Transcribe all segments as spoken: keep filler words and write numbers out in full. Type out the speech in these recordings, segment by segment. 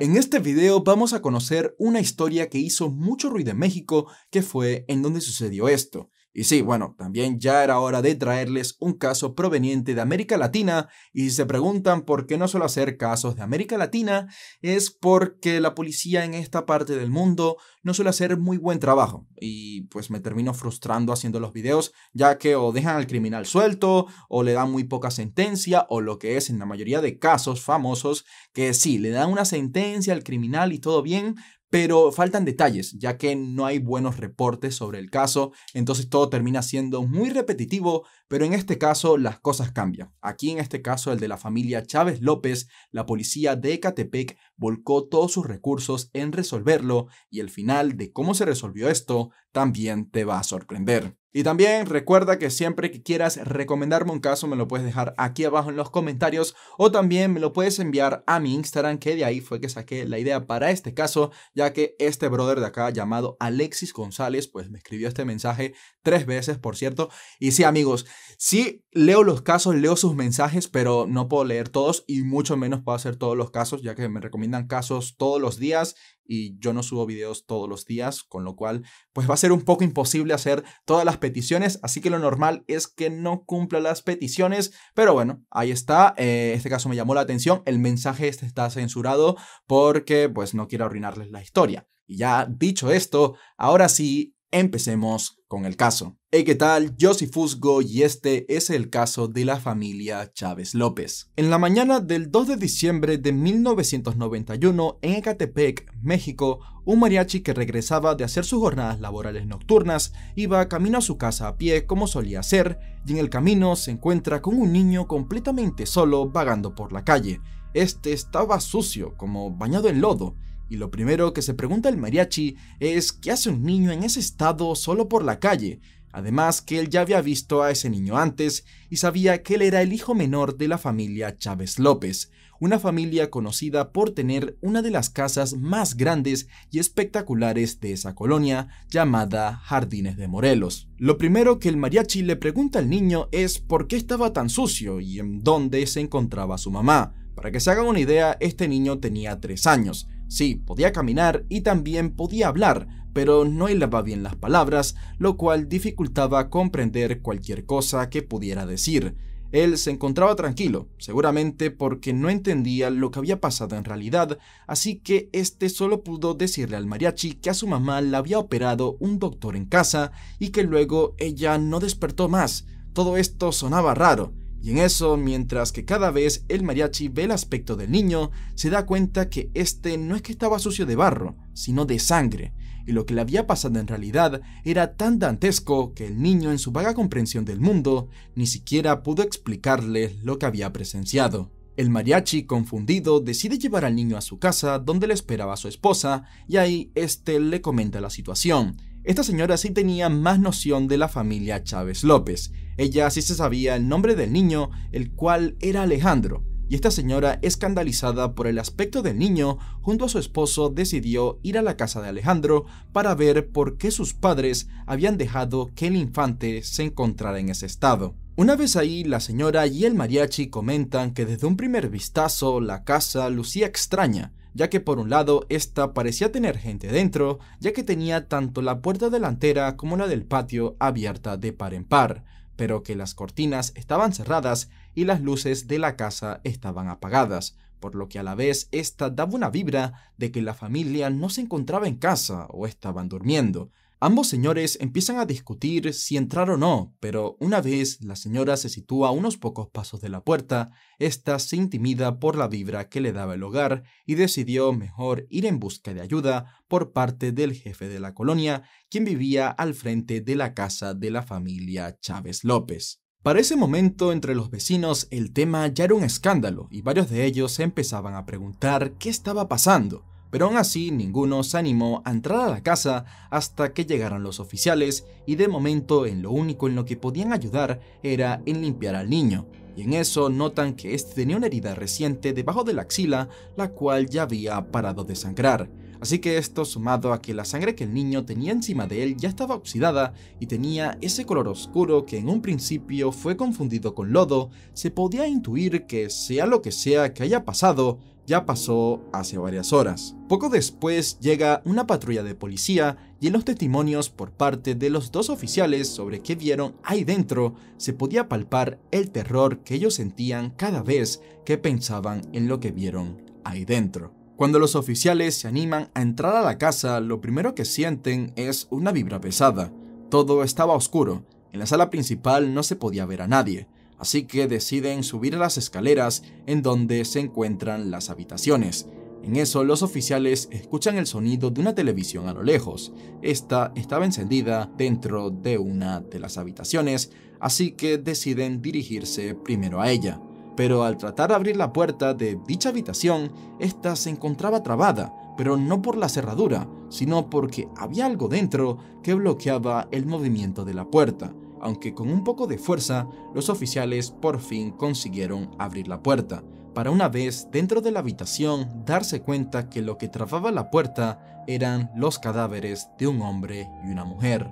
En este video vamos a conocer una historia que hizo mucho ruido en México, que fue en donde sucedió esto. Y sí, bueno, también ya era hora de traerles un caso proveniente de América Latina, y si se preguntan por qué no suelo hacer casos de América Latina, es porque la policía en esta parte del mundo no suele hacer muy buen trabajo, y pues me termino frustrando haciendo los videos, ya que o dejan al criminal suelto, o le dan muy poca sentencia, o lo que es en la mayoría de casos famosos, que sí, le dan una sentencia al criminal y todo bien, pero faltan detalles, ya que no hay buenos reportes sobre el caso, entonces todo termina siendo muy repetitivo, pero en este caso las cosas cambian. Aquí en este caso, el de la familia Chávez López, la policía de Ecatepec volcó todos sus recursos en resolverlo, y el final de cómo se resolvió esto también te va a sorprender. Y también recuerda que siempre que quieras recomendarme un caso me lo puedes dejar aquí abajo en los comentarios, o también me lo puedes enviar a mi Instagram, que de ahí fue que saqué la idea para este caso, ya que este brother de acá llamado Alexis González pues me escribió este mensaje tres veces, por cierto. Y sí, amigos, sí leo los casos, leo sus mensajes, pero no puedo leer todos y mucho menos puedo hacer todos los casos, ya que me recomiendan casos todos los días y yo no subo videos todos los días, con lo cual pues va a ser un poco imposible hacer todas las peticiones, así que lo normal es que no cumpla las peticiones, pero bueno, ahí está. Eh, este caso me llamó la atención, el mensaje este está censurado porque pues no quiero arruinarles la historia. Y ya dicho esto, ahora sí, empecemos con el caso. Hey, ¿qué tal? Yo soy Fusgo y este es el caso de la familia Chávez López. En la mañana del dos de diciembre de mil novecientos noventa y uno, en Ecatepec, México, un mariachi que regresaba de hacer sus jornadas laborales nocturnas iba camino a su casa a pie como solía hacer, y en el camino se encuentra con un niño completamente solo vagando por la calle. Este estaba sucio, como bañado en lodo. Y lo primero que se pregunta el mariachi es ¿qué hace un niño en ese estado solo por la calle? Además que él ya había visto a ese niño antes y sabía que él era el hijo menor de la familia Chávez López, una familia conocida por tener una de las casas más grandes y espectaculares de esa colonia llamada Jardines de Morelos. Lo primero que el mariachi le pregunta al niño es por qué estaba tan sucio y en dónde se encontraba su mamá. Para que se hagan una idea, este niño tenía tres años. Sí, podía caminar y también podía hablar, pero no hilaba bien las palabras, lo cual dificultaba comprender cualquier cosa que pudiera decir. Él se encontraba tranquilo, seguramente porque no entendía lo que había pasado en realidad, así que este solo pudo decirle al mariachi que a su mamá la había operado un doctor en casa y que luego ella no despertó más. Todo esto sonaba raro. Y en eso, mientras que cada vez el mariachi ve el aspecto del niño, se da cuenta que este no es que estaba sucio de barro, sino de sangre, y lo que le había pasado en realidad era tan dantesco que el niño, en su vaga comprensión del mundo, ni siquiera pudo explicarle lo que había presenciado. El mariachi, confundido, decide llevar al niño a su casa donde le esperaba su esposa, y ahí este le comenta la situación. Esta señora sí tenía más noción de la familia Chávez López. Ella sí se sabía el nombre del niño, el cual era Alejandro, y esta señora, escandalizada por el aspecto del niño, junto a su esposo decidió ir a la casa de Alejandro para ver por qué sus padres habían dejado que el infante se encontrara en ese estado. Una vez ahí, la señora y el mariachi comentan que desde un primer vistazo la casa lucía extraña, ya que por un lado esta parecía tener gente dentro, ya que tenía tanto la puerta delantera como la del patio abierta de par en par, pero que las cortinas estaban cerradas y las luces de la casa estaban apagadas, por lo que a la vez esta daba una vibra de que la familia no se encontraba en casa o estaban durmiendo. Ambos señores empiezan a discutir si entrar o no, pero una vez la señora se sitúa a unos pocos pasos de la puerta, esta se intimida por la vibra que le daba el hogar y decidió mejor ir en busca de ayuda por parte del jefe de la colonia, quien vivía al frente de la casa de la familia Chávez López. Para ese momento, entre los vecinos, el tema ya era un escándalo y varios de ellos se empezaban a preguntar qué estaba pasando. Pero aún así ninguno se animó a entrar a la casa hasta que llegaron los oficiales, y de momento en lo único en lo que podían ayudar era en limpiar al niño, y en eso notan que este tenía una herida reciente debajo de la axila, la cual ya había parado de sangrar. Así que esto, sumado a que la sangre que el niño tenía encima de él ya estaba oxidada y tenía ese color oscuro que en un principio fue confundido con lodo, se podía intuir que sea lo que sea que haya pasado, ya pasó hace varias horas. Poco después llega una patrulla de policía y en los testimonios por parte de los dos oficiales sobre qué vieron ahí dentro, se podía palpar el terror que ellos sentían cada vez que pensaban en lo que vieron ahí dentro. Cuando los oficiales se animan a entrar a la casa, lo primero que sienten es una vibra pesada. Todo estaba oscuro, en la sala principal no se podía ver a nadie. Así que deciden subir a las escaleras en donde se encuentran las habitaciones. En eso los oficiales escuchan el sonido de una televisión a lo lejos. Esta estaba encendida dentro de una de las habitaciones, así que deciden dirigirse primero a ella. Pero al tratar de abrir la puerta de dicha habitación, esta se encontraba trabada, pero no por la cerradura, sino porque había algo dentro que bloqueaba el movimiento de la puerta. Aunque con un poco de fuerza, los oficiales por fin consiguieron abrir la puerta, para una vez dentro de la habitación darse cuenta que lo que trababa la puerta eran los cadáveres de un hombre y una mujer.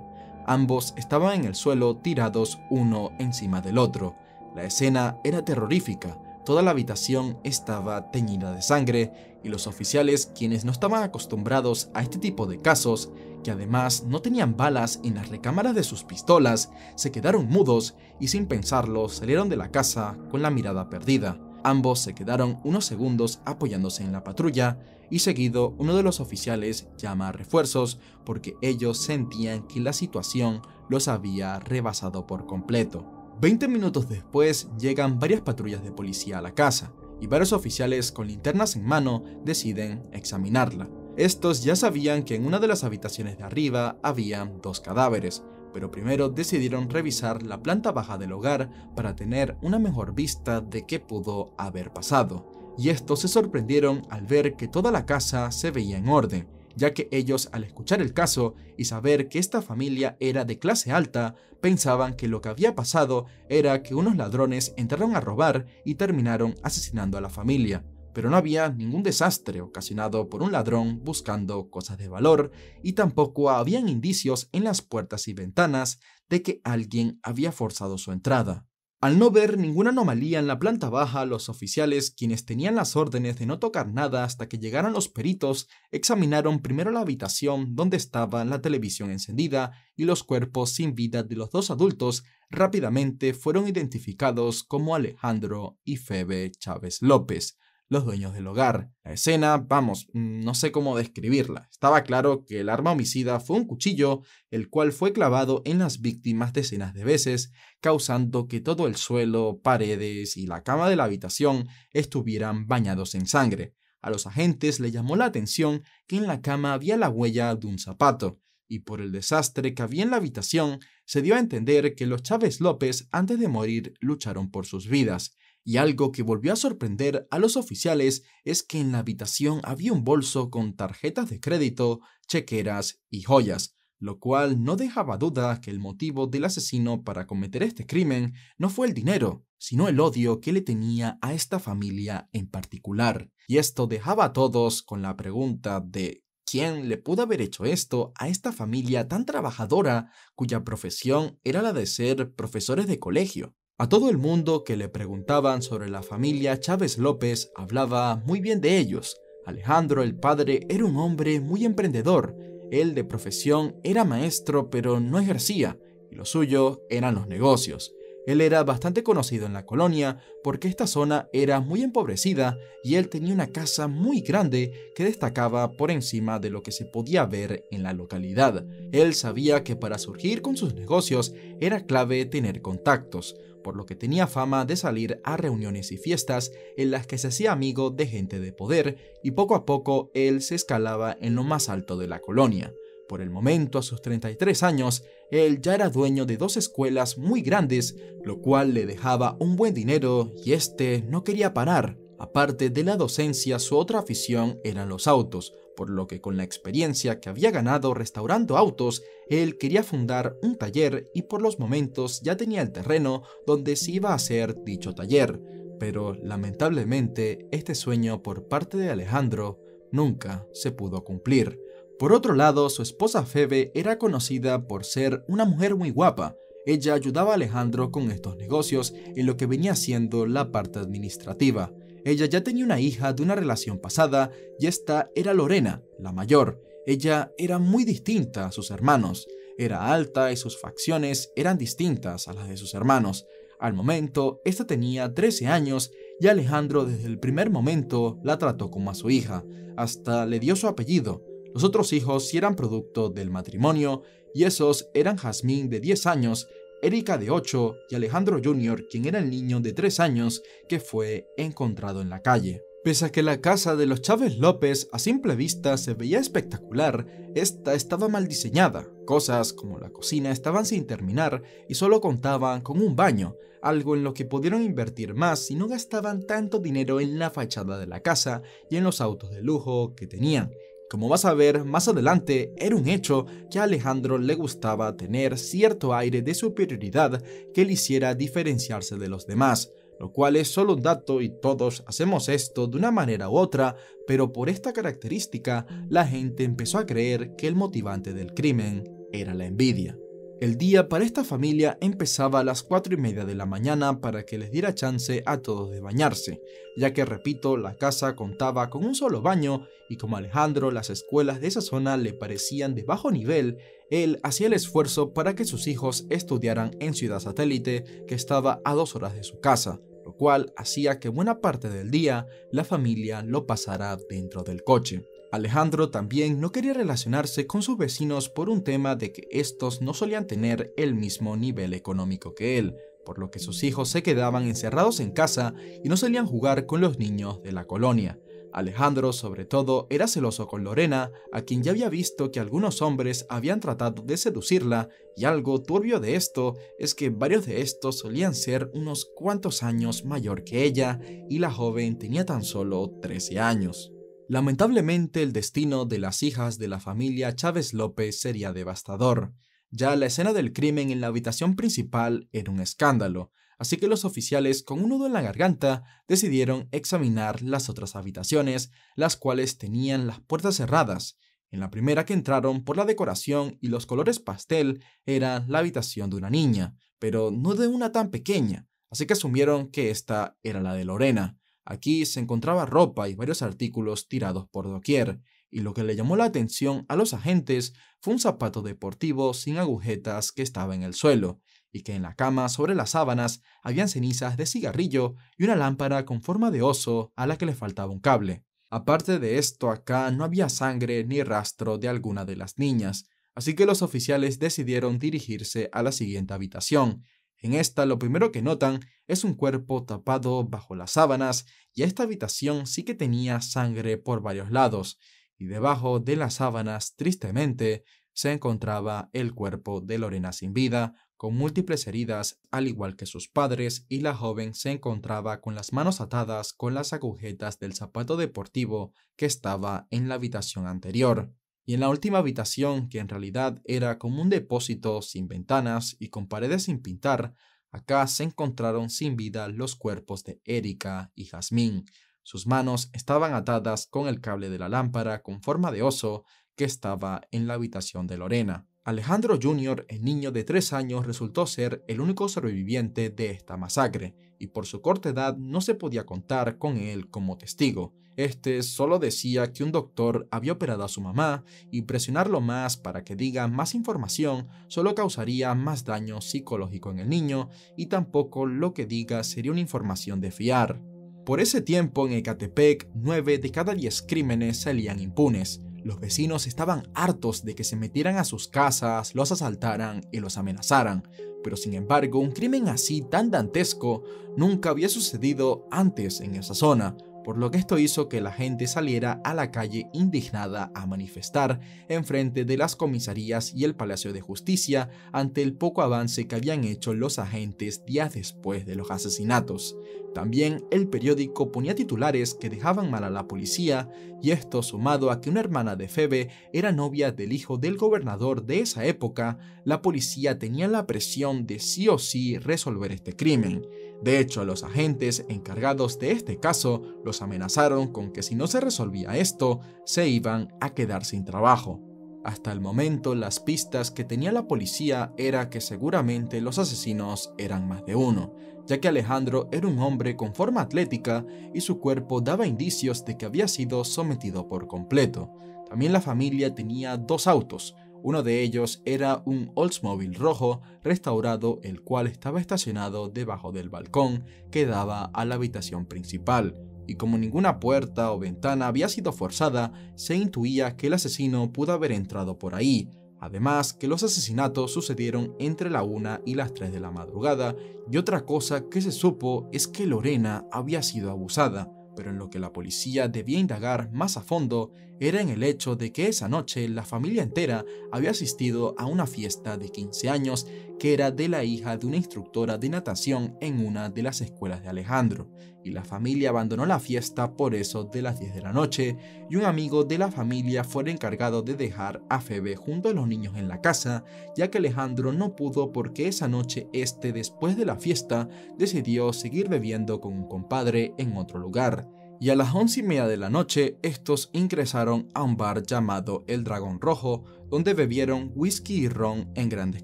Ambos estaban en el suelo tirados uno encima del otro. La escena era terrorífica, toda la habitación estaba teñida de sangre y los oficiales, quienes no estaban acostumbrados a este tipo de casos, que además no tenían balas en las recámaras de sus pistolas, se quedaron mudos y sin pensarlo salieron de la casa con la mirada perdida. Ambos se quedaron unos segundos apoyándose en la patrulla y seguido uno de los oficiales llama a refuerzos porque ellos sentían que la situación los había rebasado por completo. veinte minutos después llegan varias patrullas de policía a la casa y varios oficiales con linternas en mano deciden examinarla. Estos ya sabían que en una de las habitaciones de arriba había dos cadáveres, pero primero decidieron revisar la planta baja del hogar para tener una mejor vista de qué pudo haber pasado. Y estos se sorprendieron al ver que toda la casa se veía en orden, ya que ellos al escuchar el caso y saber que esta familia era de clase alta, pensaban que lo que había pasado era que unos ladrones entraron a robar y terminaron asesinando a la familia. Pero no había ningún desastre ocasionado por un ladrón buscando cosas de valor y tampoco habían indicios en las puertas y ventanas de que alguien había forzado su entrada. Al no ver ninguna anomalía en la planta baja, los oficiales, quienes tenían las órdenes de no tocar nada hasta que llegaron los peritos, examinaron primero la habitación donde estaba la televisión encendida y los cuerpos sin vida de los dos adultos rápidamente fueron identificados como Alejandro y Febe Chávez López, los dueños del hogar. La escena, vamos, no sé cómo describirla. Estaba claro que el arma homicida fue un cuchillo, el cual fue clavado en las víctimas decenas de veces, causando que todo el suelo, paredes y la cama de la habitación estuvieran bañados en sangre. A los agentes les llamó la atención que en la cama había la huella de un zapato, y por el desastre que había en la habitación, se dio a entender que los Chávez López antes de morir lucharon por sus vidas. Y algo que volvió a sorprender a los oficiales es que en la habitación había un bolso con tarjetas de crédito, chequeras y joyas, lo cual no dejaba duda que el motivo del asesino para cometer este crimen no fue el dinero, sino el odio que le tenía a esta familia en particular. Y esto dejaba a todos con la pregunta de ¿quién le pudo haber hecho esto a esta familia tan trabajadora cuya profesión era la de ser profesores de colegio? A todo el mundo que le preguntaban sobre la familia Chávez López hablaba muy bien de ellos. Alejandro, el padre, era un hombre muy emprendedor. Él de profesión era maestro pero no ejercía y lo suyo eran los negocios. Él era bastante conocido en la colonia porque esta zona era muy empobrecida y él tenía una casa muy grande que destacaba por encima de lo que se podía ver en la localidad. Él sabía que para surgir con sus negocios era clave tener contactos, por lo que tenía fama de salir a reuniones y fiestas en las que se hacía amigo de gente de poder y poco a poco él se escalaba en lo más alto de la colonia. Por el momento, a sus treinta y tres años, él ya era dueño de dos escuelas muy grandes, lo cual le dejaba un buen dinero y este no quería parar. Aparte de la docencia, su otra afición eran los autos, por lo que con la experiencia que había ganado restaurando autos, él quería fundar un taller y por los momentos ya tenía el terreno donde se iba a hacer dicho taller. Pero lamentablemente este sueño por parte de Alejandro nunca se pudo cumplir. Por otro lado, su esposa Febe era conocida por ser una mujer muy guapa. Ella ayudaba a Alejandro con estos negocios en lo que venía siendo la parte administrativa. Ella ya tenía una hija de una relación pasada y esta era Lorena, la mayor. Ella era muy distinta a sus hermanos. Era alta y sus facciones eran distintas a las de sus hermanos. Al momento, esta tenía trece años y Alejandro desde el primer momento la trató como a su hija, hasta le dio su apellido. Los otros hijos sí eran producto del matrimonio y esos eran Jazmín de diez años, Erika de ocho y Alejandro junior, quien era el niño de tres años que fue encontrado en la calle. Pese a que la casa de los Chávez López a simple vista se veía espectacular, esta estaba mal diseñada. Cosas como la cocina estaban sin terminar y solo contaban con un baño, algo en lo que pudieron invertir más si no gastaban tanto dinero en la fachada de la casa y en los autos de lujo que tenían. Como vas a ver más adelante, era un hecho que a Alejandro le gustaba tener cierto aire de superioridad que le hiciera diferenciarse de los demás, lo cual es solo un dato y todos hacemos esto de una manera u otra, pero por esta característica la gente empezó a creer que el motivante del crimen era la envidia. El día para esta familia empezaba a las cuatro y media de la mañana para que les diera chance a todos de bañarse, ya que repito, la casa contaba con un solo baño y como a Alejandro las escuelas de esa zona le parecían de bajo nivel, él hacía el esfuerzo para que sus hijos estudiaran en Ciudad Satélite, que estaba a dos horas de su casa, lo cual hacía que buena parte del día la familia lo pasara dentro del coche. Alejandro también no quería relacionarse con sus vecinos por un tema de que estos no solían tener el mismo nivel económico que él, por lo que sus hijos se quedaban encerrados en casa y no solían jugar con los niños de la colonia. Alejandro, sobre todo, era celoso con Lorena, a quien ya había visto que algunos hombres habían tratado de seducirla, y algo turbio de esto es que varios de estos solían ser unos cuantos años mayor que ella, y la joven tenía tan solo trece años. Lamentablemente, el destino de las hijas de la familia Chávez López sería devastador. Ya la escena del crimen en la habitación principal era un escándalo, así que los oficiales, con un nudo en la garganta, decidieron examinar las otras habitaciones, las cuales tenían las puertas cerradas. En la primera que entraron por la decoración y los colores pastel era la habitación de una niña, pero no de una tan pequeña, así que asumieron que esta era la de Lorena. Aquí se encontraba ropa y varios artículos tirados por doquier, y lo que le llamó la atención a los agentes fue un zapato deportivo sin agujetas que estaba en el suelo, y que en la cama sobre las sábanas habían cenizas de cigarrillo y una lámpara con forma de oso a la que le faltaba un cable. Aparte de esto, acá no había sangre ni rastro de alguna de las niñas, así que los oficiales decidieron dirigirse a la siguiente habitación. En esta, lo primero que notan es un cuerpo tapado bajo las sábanas, y esta habitación sí que tenía sangre por varios lados, y debajo de las sábanas, tristemente, se encontraba el cuerpo de Lorena sin vida, con múltiples heridas, al igual que sus padres, y la joven se encontraba con las manos atadas con las agujetas del zapato deportivo que estaba en la habitación anterior. Y en la última habitación, que en realidad era como un depósito sin ventanas y con paredes sin pintar, acá se encontraron sin vida los cuerpos de Erika y Jazmín. Sus manos estaban atadas con el cable de la lámpara con forma de oso que estaba en la habitación de Lorena. Alejandro junior, el niño de tres años, resultó ser el único sobreviviente de esta masacre, y por su corta edad no se podía contar con él como testigo. Este solo decía que un doctor había operado a su mamá, y presionarlo más para que diga más información solo causaría más daño psicológico en el niño, y tampoco lo que diga sería una información de fiar. Por ese tiempo, en Ecatepec, nueve de cada diez crímenes salían impunes. Los vecinos estaban hartos de que se metieran a sus casas, los asaltaran y los amenazaran, pero sin embargo un crimen así tan dantesco nunca había sucedido antes en esa zona, por lo que esto hizo que la gente saliera a la calle indignada a manifestar enfrente de las comisarías y el Palacio de Justicia ante el poco avance que habían hecho los agentes días después de los asesinatos. También el periódico ponía titulares que dejaban mal a la policía, y esto sumado a que una hermana de Febe era novia del hijo del gobernador de esa época, la policía tenía la presión de sí o sí resolver este crimen. De hecho, los agentes encargados de este caso los amenazaron con que si no se resolvía esto, se iban a quedar sin trabajo. Hasta el momento, las pistas que tenía la policía era que seguramente los asesinos eran más de uno, ya que Alejandro era un hombre con forma atlética y su cuerpo daba indicios de que había sido sometido por completo. También la familia tenía dos autos, uno de ellos era un Oldsmobile rojo restaurado, el cual estaba estacionado debajo del balcón que daba a la habitación principal. Y como ninguna puerta o ventana había sido forzada, se intuía que el asesino pudo haber entrado por ahí. Además, que los asesinatos sucedieron entre la una y las tres de la madrugada, y otra cosa que se supo es que Lorena había sido abusada, pero en lo que la policía debía indagar más a fondo era en el hecho de que esa noche la familia entera había asistido a una fiesta de quince años que era de la hija de una instructora de natación en una de las escuelas de Alejandro, y la familia abandonó la fiesta por eso de las diez de la noche, y un amigo de la familia fue el encargado de dejar a Febe junto a los niños en la casa, ya que Alejandro no pudo porque esa noche este, después de la fiesta, decidió seguir bebiendo con un compadre en otro lugar. Y a las once y media de la noche, estos ingresaron a un bar llamado El Dragón Rojo, donde bebieron whisky y ron en grandes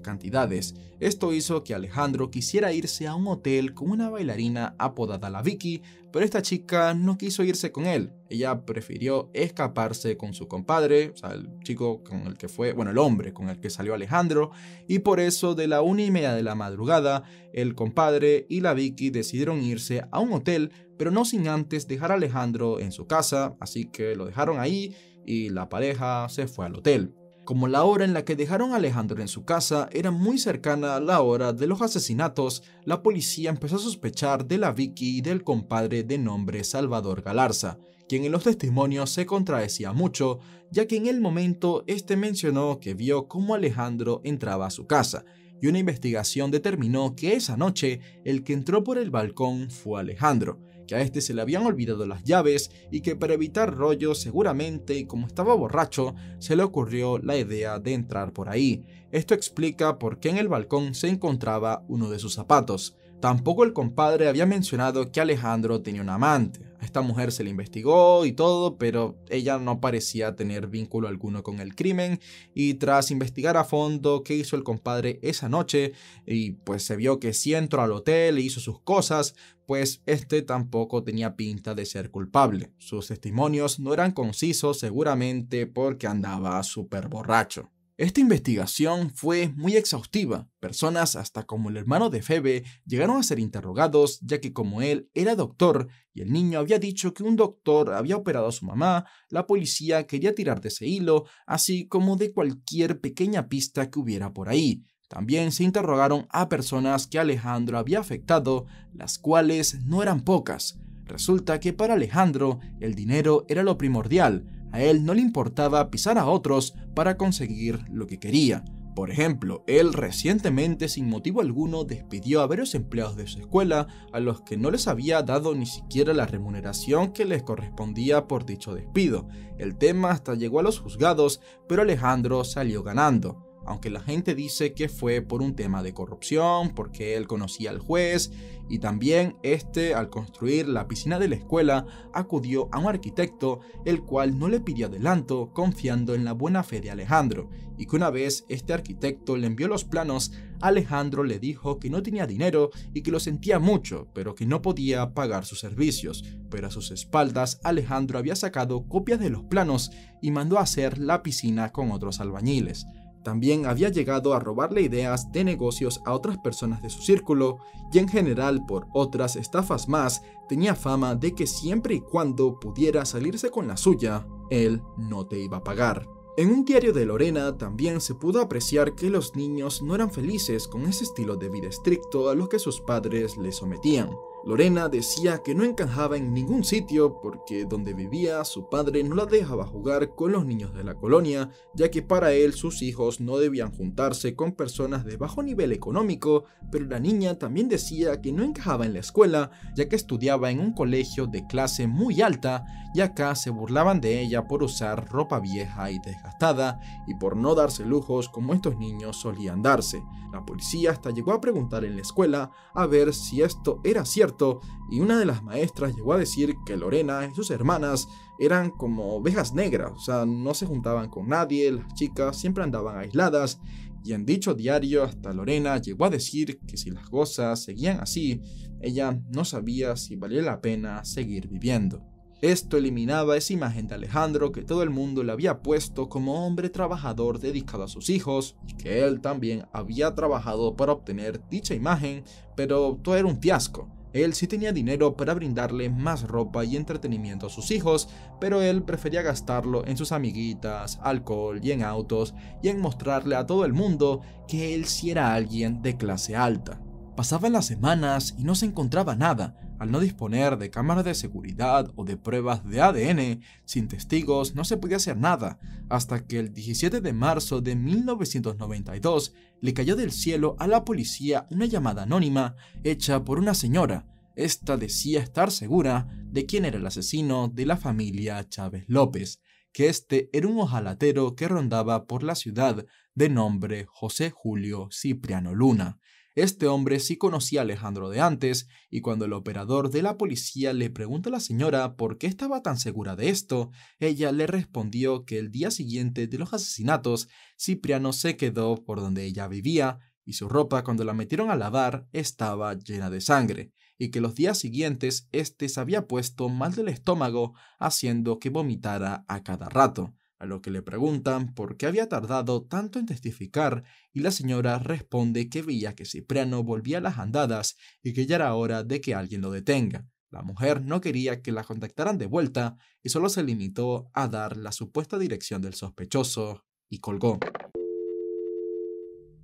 cantidades. Esto hizo que Alejandro quisiera irse a un hotel con una bailarina apodada la Vicky, pero esta chica no quiso irse con él. Ella prefirió escaparse con su compadre, o sea, el chico con el que fue, bueno, el hombre con el que salió Alejandro, y por eso de la una y media de la madrugada, el compadre y la Vicky decidieron irse a un hotel, pero no sin antes dejar a Alejandro en su casa, así que lo dejaron ahí y la pareja se fue al hotel. Como la hora en la que dejaron a Alejandro en su casa era muy cercana a la hora de los asesinatos, la policía empezó a sospechar de la Vicky y del compadre de nombre Salvador Galarza, quien en los testimonios se contradecía mucho, ya que en el momento este mencionó que vio cómo Alejandro entraba a su casa, y una investigación determinó que esa noche el que entró por el balcón fue Alejandro, que a este se le habían olvidado las llaves y que para evitar rollos seguramente y como estaba borracho se le ocurrió la idea de entrar por ahí. Esto explica por qué en el balcón se encontraba uno de sus zapatos. Tampoco el compadre había mencionado que Alejandro tenía una amante. A esta mujer se le investigó y todo, pero ella no parecía tener vínculo alguno con el crimen, y tras investigar a fondo qué hizo el compadre esa noche, y pues se vio que sí entró al hotel e hizo sus cosas, pues este tampoco tenía pinta de ser culpable. Sus testimonios no eran concisos seguramente porque andaba súper borracho. Esta investigación fue muy exhaustiva. Personas hasta como el hermano de Febe llegaron a ser interrogados, ya que como él era doctor y el niño había dicho que un doctor había operado a su mamá, la policía quería tirar de ese hilo, así como de cualquier pequeña pista que hubiera por ahí. También se interrogaron a personas que Alejandro había afectado, las cuales no eran pocas. Resulta que para Alejandro el dinero era lo primordial. A él no le importaba pisar a otros para conseguir lo que quería. Por ejemplo, él recientemente sin motivo alguno despidió a varios empleados de su escuela a los que no les había dado ni siquiera la remuneración que les correspondía por dicho despido. El tema hasta llegó a los juzgados, pero Alejandro salió ganando. Aunque la gente dice que fue por un tema de corrupción, porque él conocía al juez, y también este, al construir la piscina de la escuela, acudió a un arquitecto, el cual no le pidió adelanto, confiando en la buena fe de Alejandro, y que una vez este arquitecto le envió los planos, Alejandro le dijo que no tenía dinero y que lo sentía mucho, pero que no podía pagar sus servicios, pero a sus espaldas Alejandro había sacado copias de los planos y mandó a hacer la piscina con otros albañiles. También había llegado a robarle ideas de negocios a otras personas de su círculo y en general por otras estafas más, tenía fama de que siempre y cuando pudiera salirse con la suya, él no te iba a pagar. En un diario de Lorena también se pudo apreciar que los niños no eran felices con ese estilo de vida estricto a los que sus padres les sometían. Lorena decía que no encajaba en ningún sitio porque donde vivía su padre no la dejaba jugar con los niños de la colonia, ya que para él sus hijos no debían juntarse con personas de bajo nivel económico, pero la niña también decía que no encajaba en la escuela, ya que estudiaba en un colegio de clase muy alta y acá se burlaban de ella por usar ropa vieja y desgastada y por no darse lujos como estos niños solían darse. La policía hasta llegó a preguntar en la escuela a ver si esto era cierto, y una de las maestras llegó a decir que Lorena y sus hermanas eran como ovejas negras, o sea, no se juntaban con nadie, las chicas siempre andaban aisladas, y en dicho diario hasta Lorena llegó a decir que si las cosas seguían así, ella no sabía si valía la pena seguir viviendo. Esto eliminaba esa imagen de Alejandro que todo el mundo le había puesto como hombre trabajador dedicado a sus hijos, y que él también había trabajado para obtener dicha imagen, pero todo era un fiasco. Él sí tenía dinero para brindarle más ropa y entretenimiento a sus hijos, pero él prefería gastarlo en sus amiguitas, alcohol y en autos, y en mostrarle a todo el mundo que él sí era alguien de clase alta. Pasaban las semanas y no se encontraba nada. Al no disponer de cámaras de seguridad o de pruebas de A D N, sin testigos no se podía hacer nada, hasta que el diecisiete de marzo de mil novecientos noventa y dos le cayó del cielo a la policía una llamada anónima hecha por una señora. Esta decía estar segura de quién era el asesino de la familia Chávez López, que este era un hojalatero que rondaba por la ciudad de nombre José Julio Cipriano Luna. Este hombre sí conocía a Alejandro de antes, y cuando el operador de la policía le preguntó a la señora por qué estaba tan segura de esto, ella le respondió que el día siguiente de los asesinatos, Cipriano se quedó por donde ella vivía, y su ropa cuando la metieron a lavar estaba llena de sangre, y que los días siguientes este se había puesto mal del estómago, haciendo que vomitara a cada rato. A lo que le preguntan por qué había tardado tanto en testificar, y la señora responde que veía que Cipriano volvía a las andadas y que ya era hora de que alguien lo detenga. La mujer no quería que la contactaran de vuelta y solo se limitó a dar la supuesta dirección del sospechoso y colgó.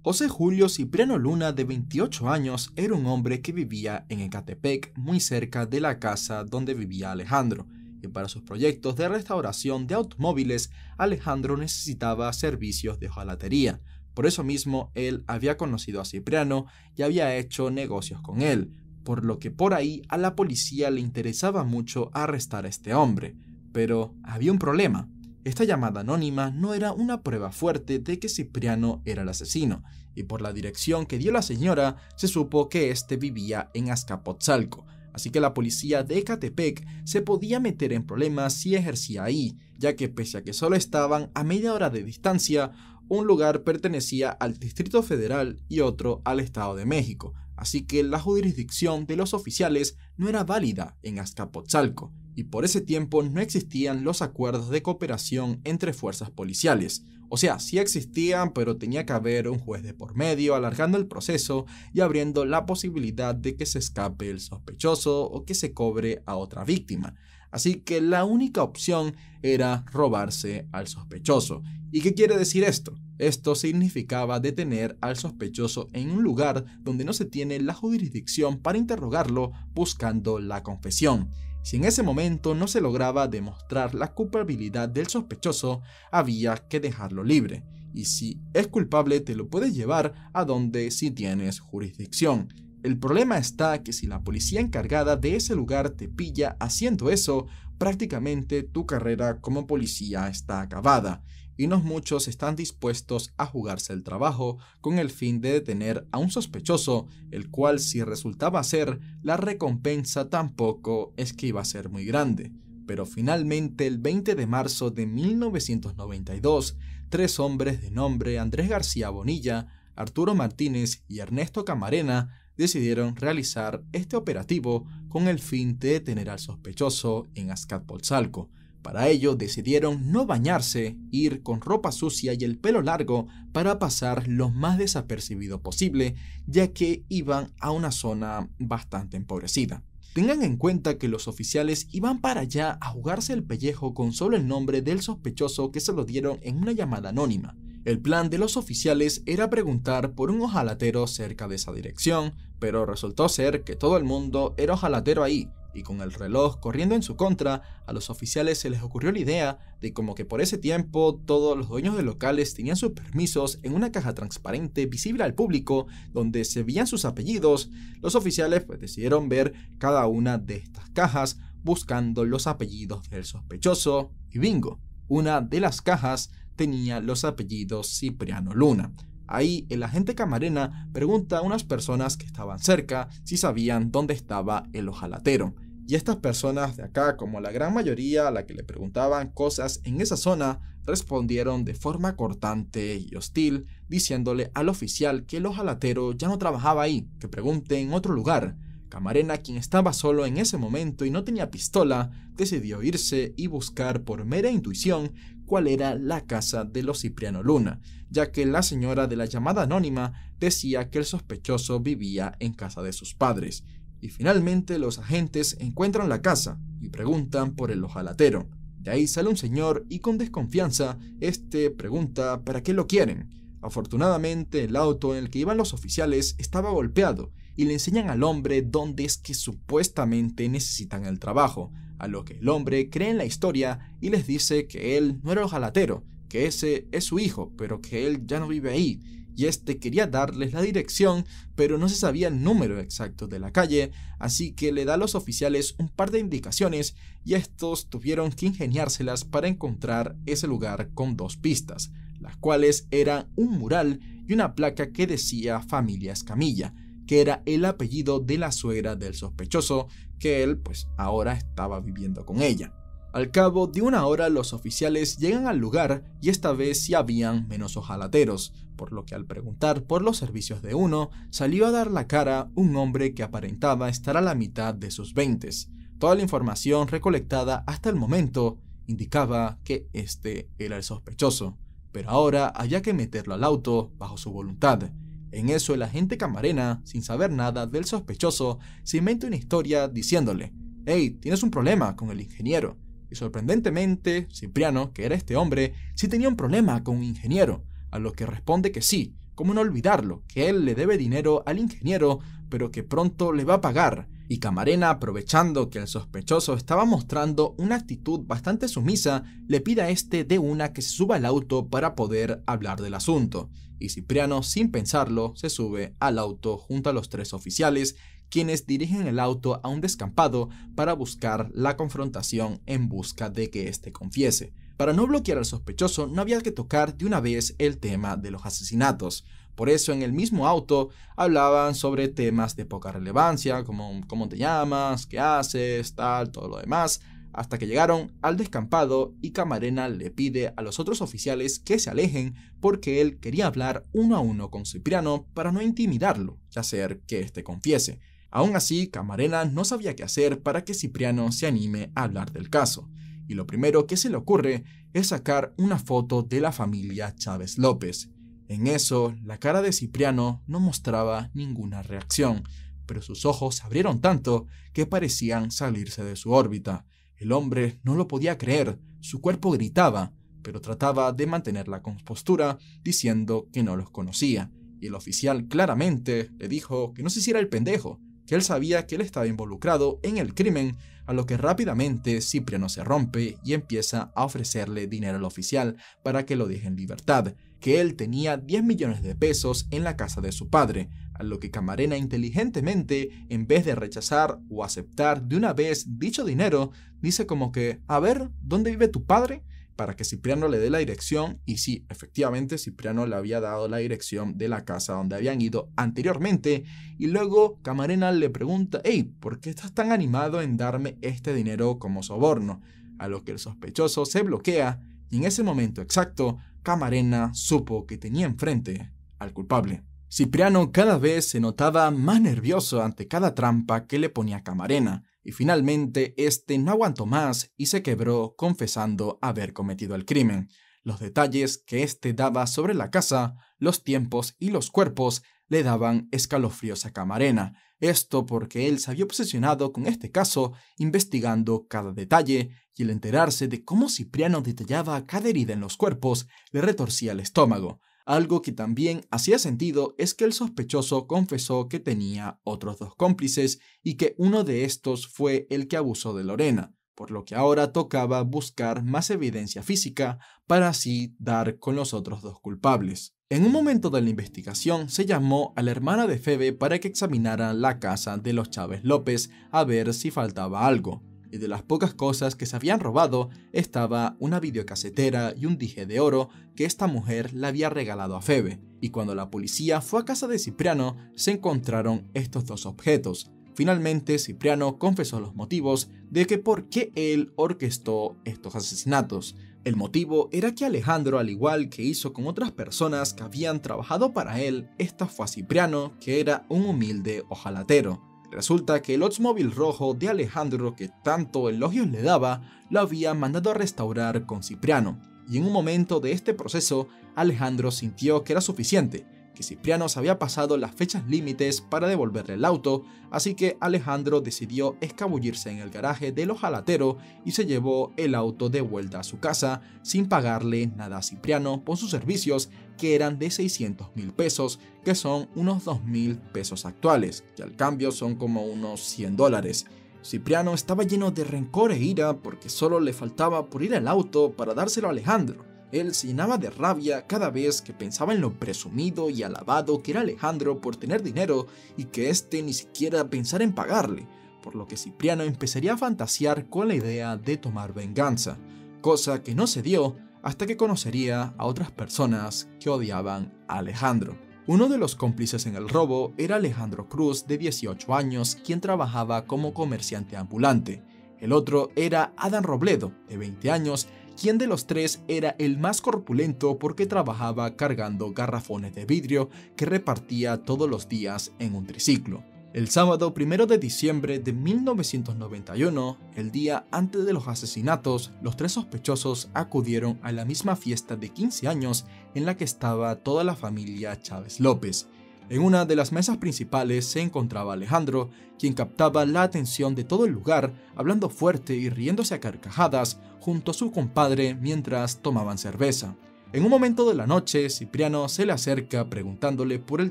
José Julio Cipriano Luna, de veintiocho años, era un hombre que vivía en Ecatepec, muy cerca de la casa donde vivía Alejandro. Y para sus proyectos de restauración de automóviles, Alejandro necesitaba servicios de hojalatería. Por eso mismo, él había conocido a Cipriano y había hecho negocios con él, por lo que por ahí a la policía le interesaba mucho arrestar a este hombre. Pero había un problema. Esta llamada anónima no era una prueba fuerte de que Cipriano era el asesino, y por la dirección que dio la señora, se supo que este vivía en Azcapotzalco. Así que la policía de Ecatepec se podía meter en problemas si ejercía ahí, ya que pese a que solo estaban a media hora de distancia, un lugar pertenecía al Distrito Federal y otro al Estado de México, así que la jurisdicción de los oficiales no era válida en Azcapotzalco, y por ese tiempo no existían los acuerdos de cooperación entre fuerzas policiales. O sea, sí existían, pero tenía que haber un juez de por medio, alargando el proceso y abriendo la posibilidad de que se escape el sospechoso o que se cobre a otra víctima. Así que la única opción era robarse al sospechoso. ¿Y qué quiere decir esto? Esto significaba detener al sospechoso en un lugar donde no se tiene la jurisdicción para interrogarlo, buscando la confesión. Si en ese momento no se lograba demostrar la culpabilidad del sospechoso, había que dejarlo libre. Y si es culpable, te lo puedes llevar a donde sí tienes jurisdicción. El problema está que si la policía encargada de ese lugar te pilla haciendo eso, prácticamente tu carrera como policía está acabada. Y no muchos están dispuestos a jugarse el trabajo con el fin de detener a un sospechoso, el cual si resultaba ser, la recompensa tampoco es que iba a ser muy grande. Pero finalmente el veinte de marzo de mil novecientos noventa y dos, tres hombres de nombre Andrés García Bonilla, Arturo Martínez y Ernesto Camarena decidieron realizar este operativo con el fin de detener al sospechoso en Azcapotzalco. Para ello decidieron no bañarse, ir con ropa sucia y el pelo largo para pasar lo más desapercibido posible, ya que iban a una zona bastante empobrecida. Tengan en cuenta que los oficiales iban para allá a jugarse el pellejo con solo el nombre del sospechoso que se lo dieron en una llamada anónima. El plan de los oficiales era preguntar por un hojalatero cerca de esa dirección, pero resultó ser que todo el mundo era hojalatero ahí, y con el reloj corriendo en su contra, a los oficiales se les ocurrió la idea de como que por ese tiempo todos los dueños de locales tenían sus permisos en una caja transparente visible al público donde se veían sus apellidos. Los oficiales pues decidieron ver cada una de estas cajas buscando los apellidos del sospechoso y bingo, una de las cajas tenía los apellidos Cipriano Luna. Ahí el agente Camarena pregunta a unas personas que estaban cerca si sabían dónde estaba el hojalatero. Y estas personas de acá, como la gran mayoría a la que le preguntaban cosas en esa zona, respondieron de forma cortante y hostil, diciéndole al oficial que el hojalatero ya no trabajaba ahí, que pregunte en otro lugar. Camarena, quien estaba solo en ese momento y no tenía pistola, decidió irse y buscar por mera intuición cuál era la casa de los Cipriano Luna, ya que la señora de la llamada anónima decía que el sospechoso vivía en casa de sus padres. Y finalmente los agentes encuentran la casa y preguntan por el hojalatero. De ahí sale un señor y con desconfianza este pregunta ¿para qué lo quieren? Afortunadamente el auto en el que iban los oficiales estaba golpeado y le enseñan al hombre dónde es que supuestamente necesitan el trabajo, a lo que el hombre cree en la historia y les dice que él no era el hojalatero, que ese es su hijo, pero que él ya no vive ahí, y este quería darles la dirección, pero no se sabía el número exacto de la calle, así que le da a los oficiales un par de indicaciones y estos tuvieron que ingeniárselas para encontrar ese lugar con dos pistas, las cuales eran un mural y una placa que decía Familia Escamilla, que era el apellido de la suegra del sospechoso, que él pues ahora estaba viviendo con ella. Al cabo de una hora los oficiales llegan al lugar y esta vez sí habían menos hojalateros, por lo que al preguntar por los servicios de uno, salió a dar la cara un hombre que aparentaba estar a la mitad de sus veintes. Toda la información recolectada hasta el momento indicaba que este era el sospechoso, pero ahora había que meterlo al auto bajo su voluntad. En eso el agente Camarena, sin saber nada del sospechoso, se inventa una historia diciéndole: «Hey, tienes un problema con el ingeniero». Y sorprendentemente, Cipriano, que era este hombre, sí tenía un problema con un ingeniero, a lo que responde que sí, cómo no olvidarlo, que él le debe dinero al ingeniero, pero que pronto le va a pagar. Y Camarena, aprovechando que el sospechoso estaba mostrando una actitud bastante sumisa, le pide a este de una que se suba al auto para poder hablar del asunto. Y Cipriano, sin pensarlo, se sube al auto junto a los tres oficiales, quienes dirigen el auto a un descampado para buscar la confrontación en busca de que éste confiese. Para no bloquear al sospechoso no había que tocar de una vez el tema de los asesinatos. Por eso en el mismo auto hablaban sobre temas de poca relevancia, como cómo te llamas, qué haces, tal, todo lo demás, hasta que llegaron al descampado y Camarena le pide a los otros oficiales que se alejen porque él quería hablar uno a uno con Cipriano para no intimidarlo y hacer que éste confiese. Aún así, Camarena no sabía qué hacer para que Cipriano se anime a hablar del caso, y lo primero que se le ocurre es sacar una foto de la familia Chávez López. En eso, la cara de Cipriano no mostraba ninguna reacción, pero sus ojos se abrieron tanto que parecían salirse de su órbita. El hombre no lo podía creer, su cuerpo gritaba, pero trataba de mantener la compostura diciendo que no los conocía, y el oficial claramente le dijo que no se hiciera el pendejo, que él sabía que él estaba involucrado en el crimen, a lo que rápidamente Cipriano se rompe y empieza a ofrecerle dinero al oficial para que lo deje en libertad, que él tenía diez millones de pesos en la casa de su padre, a lo que Camarena inteligentemente, en vez de rechazar o aceptar de una vez dicho dinero, dice como que, a ver, ¿dónde vive tu padre?, para que Cipriano le dé la dirección, y sí, efectivamente Cipriano le había dado la dirección de la casa donde habían ido anteriormente, y luego Camarena le pregunta, hey, ¿por qué estás tan animado en darme este dinero como soborno?, a lo que el sospechoso se bloquea, y en ese momento exacto, Camarena supo que tenía enfrente al culpable. Cipriano cada vez se notaba más nervioso ante cada trampa que le ponía Camarena, y finalmente este no aguantó más y se quebró confesando haber cometido el crimen. Los detalles que este daba sobre la casa, los tiempos y los cuerpos le daban escalofríos a Camarena, Esto porque él se había obsesionado con este caso, investigando cada detalle, y al enterarse de cómo Cipriano detallaba cada herida en los cuerpos, le retorcía el estómago. Algo que también hacía sentido es que el sospechoso confesó que tenía otros dos cómplices y que uno de estos fue el que abusó de Lorena, por lo que ahora tocaba buscar más evidencia física para así dar con los otros dos culpables. En un momento de la investigación se llamó a la hermana de Febe para que examinara la casa de los Chávez López a ver si faltaba algo. Y de las pocas cosas que se habían robado estaba una videocasetera y un dije de oro que esta mujer le había regalado a Febe, y cuando la policía fue a casa de Cipriano se encontraron estos dos objetos. Finalmente Cipriano confesó los motivos de que por qué él orquestó estos asesinatos. El motivo era que Alejandro, al igual que hizo con otras personas que habían trabajado para él, estafó a Cipriano, que era un humilde hojalatero. Resulta que el Oldsmobile rojo de Alejandro, que tanto elogios le daba, lo había mandado a restaurar con Cipriano, y en un momento de este proceso Alejandro sintió que era suficiente, que Cipriano se había pasado las fechas límites para devolverle el auto, así que Alejandro decidió escabullirse en el garaje del hojalatero y se llevó el auto de vuelta a su casa sin pagarle nada a Cipriano por sus servicios, que eran de seiscientos mil pesos, que son unos dos mil pesos actuales, que al cambio son como unos cien dólares. Cipriano estaba lleno de rencor e ira porque solo le faltaba por ir al auto para dárselo a Alejandro. Él se llenaba de rabia cada vez que pensaba en lo presumido y alabado que era Alejandro por tener dinero y que éste ni siquiera pensara en pagarle, por lo que Cipriano empezaría a fantasear con la idea de tomar venganza, cosa que no se dio hasta que conocería a otras personas que odiaban a Alejandro. Uno de los cómplices en el robo era Alejandro Cruz, de dieciocho años, quien trabajaba como comerciante ambulante. El otro era Adán Robledo, de veinte años, quien de los tres era el más corpulento porque trabajaba cargando garrafones de vidrio que repartía todos los días en un triciclo. El sábado primero de diciembre de mil novecientos noventa y uno, el día antes de los asesinatos, los tres sospechosos acudieron a la misma fiesta de quince años en la que estaba toda la familia Chávez López. En una de las mesas principales se encontraba Alejandro, quien captaba la atención de todo el lugar, hablando fuerte y riéndose a carcajadas junto a su compadre mientras tomaban cerveza. En un momento de la noche, Cipriano se le acerca preguntándole por el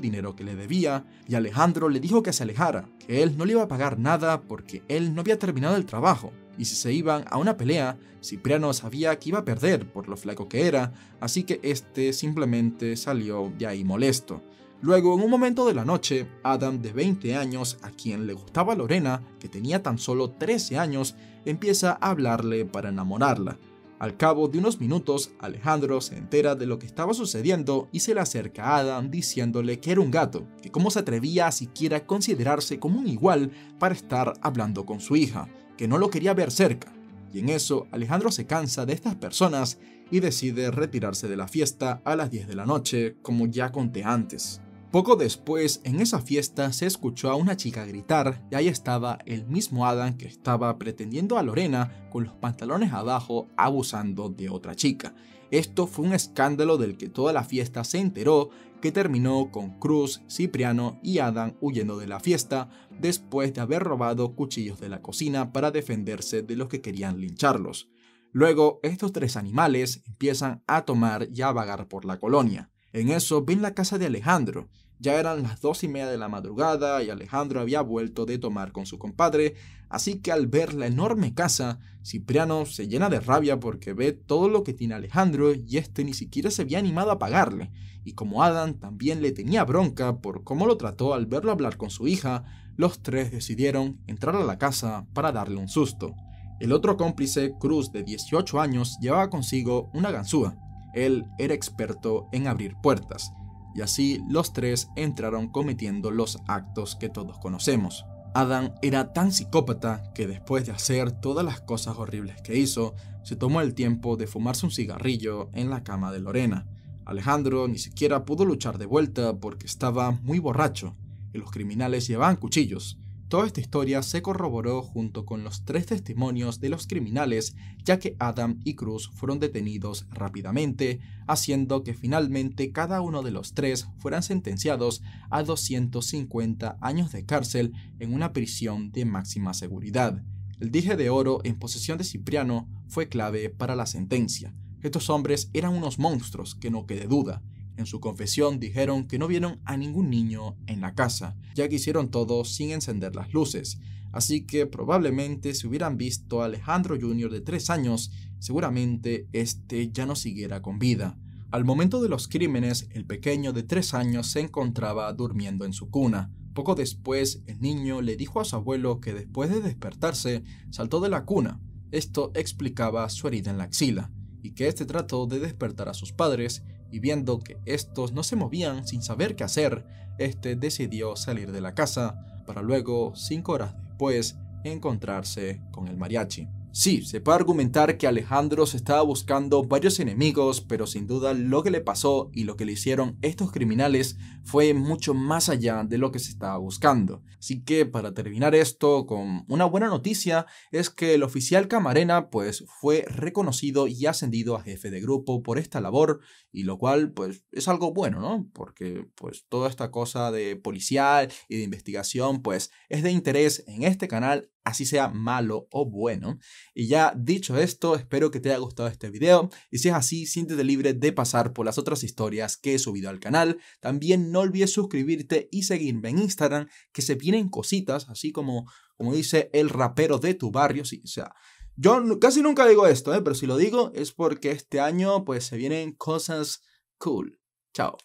dinero que le debía, y Alejandro le dijo que se alejara, que él no le iba a pagar nada porque él no había terminado el trabajo, y si se iban a una pelea, Cipriano sabía que iba a perder por lo flaco que era, así que este simplemente salió de ahí molesto. Luego, en un momento de la noche, Adam, de veinte años, a quien le gustaba Lorena, que tenía tan solo trece años, empieza a hablarle para enamorarla. Al cabo de unos minutos, Alejandro se entera de lo que estaba sucediendo y se le acerca a Adam diciéndole que era un gato, que cómo se atrevía a siquiera considerarse como un igual para estar hablando con su hija, que no lo quería ver cerca. Y en eso, Alejandro se cansa de estas personas y decide retirarse de la fiesta a las diez de la noche, como ya conté antes. Poco después, en esa fiesta se escuchó a una chica gritar, y ahí estaba el mismo Adam que estaba pretendiendo a Lorena con los pantalones abajo, abusando de otra chica. Esto fue un escándalo del que toda la fiesta se enteró, que terminó con Cruz, Cipriano y Adam huyendo de la fiesta después de haber robado cuchillos de la cocina para defenderse de los que querían lincharlos. Luego, estos tres animales empiezan a tomar y a vagar por la colonia. En eso ven la casa de Alejandro. Ya eran las dos y media de la madrugada y Alejandro había vuelto de tomar con su compadre, así que al ver la enorme casa, Cipriano se llena de rabia porque ve todo lo que tiene Alejandro y este ni siquiera se había animado a pagarle. Y como Adam también le tenía bronca por cómo lo trató al verlo hablar con su hija, los tres decidieron entrar a la casa para darle un susto. El otro cómplice, Cruz, de dieciocho años, llevaba consigo una ganzúa. Él era experto en abrir puertas, y así los tres entraron cometiendo los actos que todos conocemos. Adam era tan psicópata que después de hacer todas las cosas horribles que hizo, se tomó el tiempo de fumarse un cigarrillo en la cama de Lorena. Alejandro ni siquiera pudo luchar de vuelta porque estaba muy borracho, y los criminales llevaban cuchillos. Toda esta historia se corroboró junto con los tres testimonios de los criminales, ya que Adam y Cruz fueron detenidos rápidamente, haciendo que finalmente cada uno de los tres fueran sentenciados a doscientos cincuenta años de cárcel en una prisión de máxima seguridad. El dije de oro en posesión de Cipriano fue clave para la sentencia. Estos hombres eran unos monstruos, que no quede duda. En su confesión dijeron que no vieron a ningún niño en la casa, ya que hicieron todo sin encender las luces, así que probablemente si hubieran visto a Alejandro junior de tres años, seguramente este ya no siguiera con vida. Al momento de los crímenes, el pequeño de tres años se encontraba durmiendo en su cuna. Poco después, el niño le dijo a su abuelo que después de despertarse, saltó de la cuna. Esto explicaba su herida en la axila, y que este trató de despertar a sus padres, y viendo que estos no se movían sin saber qué hacer, este decidió salir de la casa, para luego, cinco horas después, encontrarse con el mariachi. Sí, se puede argumentar que Alejandro se estaba buscando varios enemigos, pero sin duda lo que le pasó y lo que le hicieron estos criminales fue mucho más allá de lo que se estaba buscando. Así que para terminar esto con una buena noticia, es que el oficial Camarena pues fue reconocido y ascendido a jefe de grupo por esta labor, y lo cual pues es algo bueno, ¿no? Porque pues toda esta cosa de policial y de investigación pues es de interés en este canal, así sea malo o bueno. Y ya dicho esto, espero que te haya gustado este video, y si es así, siéntete libre de pasar por las otras historias que he subido al canal. También no olvides suscribirte y seguirme en Instagram, que se vienen cositas, así como, como dice el rapero de tu barrio. Sí, o sea, yo casi nunca digo esto, ¿eh? Pero si lo digo es porque este año pues se vienen cosas cool. Chao.